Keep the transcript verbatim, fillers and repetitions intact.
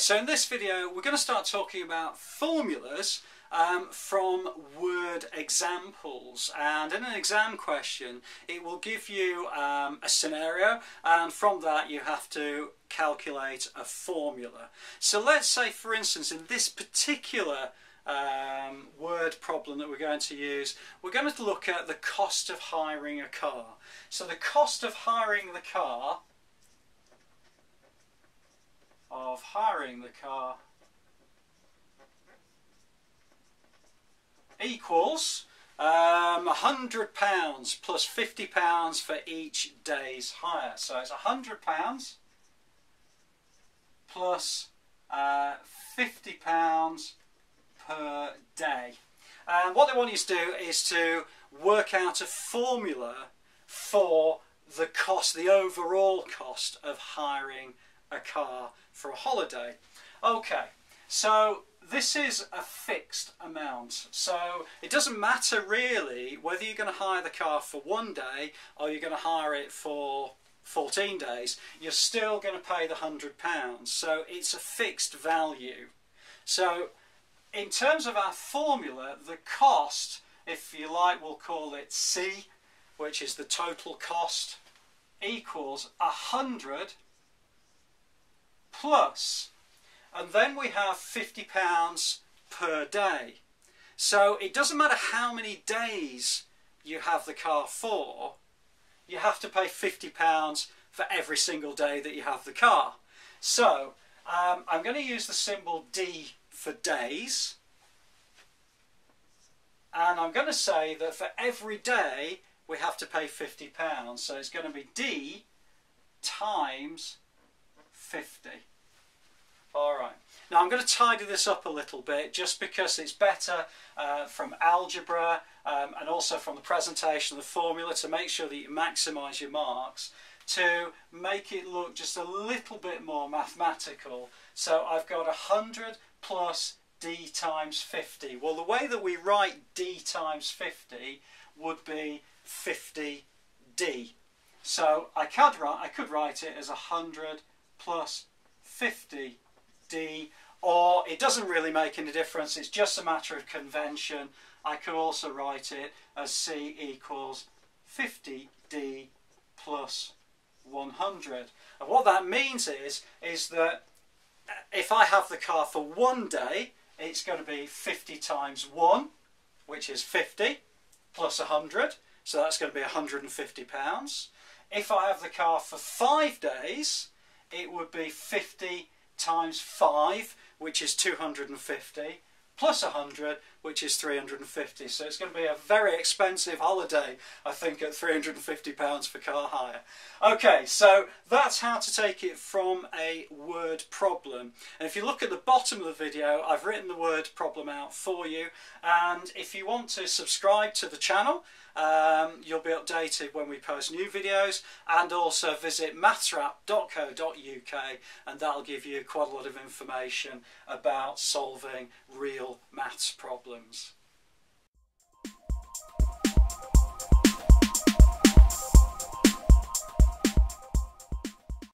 Right, so in this video we're going to start talking about formulas um, from word examples, and in an exam question it will give you um, a scenario, and from that you have to calculate a formula. So let's say, for instance, in this particular um, word problem that we're going to use, we're going to look at the cost of hiring a car. So the cost of hiring the car of hiring the car equals um, one hundred pounds plus fifty pounds for each day's hire. So it's one hundred pounds plus uh, fifty pounds per day. And what they want you to do is to work out a formula for the cost, the overall cost of hiring a car for a holiday. Okay, so this is a fixed amount, so it doesn't matter really whether you're going to hire the car for one day or you're going to hire it for fourteen days, you're still going to pay the one hundred pounds, so it's a fixed value. So in terms of our formula, the cost, if you like, we'll call it C, which is the total cost, equals one hundred plus, and then we have fifty pounds per day. So it doesn't matter how many days you have the car for, you have to pay fifty pounds for every single day that you have the car. So um, I'm going to use the symbol D for days, and I'm going to say that for every day we have to pay fifty pounds, so it's going to be D times fifty. Alright, now I'm going to tidy this up a little bit just because it's better uh, from algebra um, and also from the presentation of the formula, to make sure that you maximise your marks, to make it look just a little bit more mathematical. So I've got one hundred plus D times fifty. Well, the way that we write D times fifty would be fifty D. So I could write, I could write it as one hundred plus fifty D, or it doesn't really make any difference, it's just a matter of convention. I could also write it as C equals fifty D plus one hundred. And what that means is, is that if I have the car for one day, it's going to be fifty times one, which is fifty, plus one hundred, so that's going to be one hundred and fifty pounds. If I have the car for five days, it would be fifty times five, which is two hundred and fifty, plus one hundred, which is three hundred and fifty. So it's going to be a very expensive holiday, I think, at three hundred and fifty pounds for car hire. Okay, so that's how to take it from a word problem. And if you look at the bottom of the video, I've written the word problem out for you. And if you want to subscribe to the channel, um, you'll be updated when we post new videos. And also visit maths wrap dot co dot U K, and that'll give you quite a lot of information about solving real maths problems. problems.